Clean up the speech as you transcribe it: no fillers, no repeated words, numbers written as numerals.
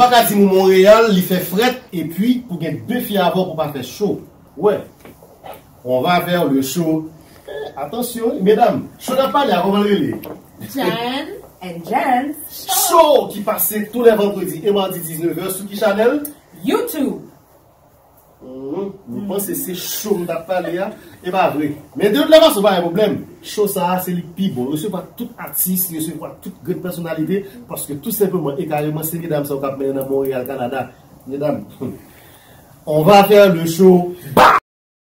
pas qu'à dire Montréal, il fait fret et puis pour gagner deux filles avant pour pas faire chaud. Ouais. On va faire le show. Attention, mesdames, je n'ai pas l'air, on va le Jan and Jan Show qui passait tous les vendredis et mardi 19h sur qui Chanel YouTube. Vous pensez que c'est chaud d'appeler là? Et pas vrai. Mais de toute façon, c'est pas un problème. Chaud ça, c'est le plus bon. Je ne pas tout artiste, je ne pas toute grande personnalité. Parce que tout simplement, et carrément, c'est mesdames qui sont dans Montréal, Canada. Mesdames, on va faire le show. Bah!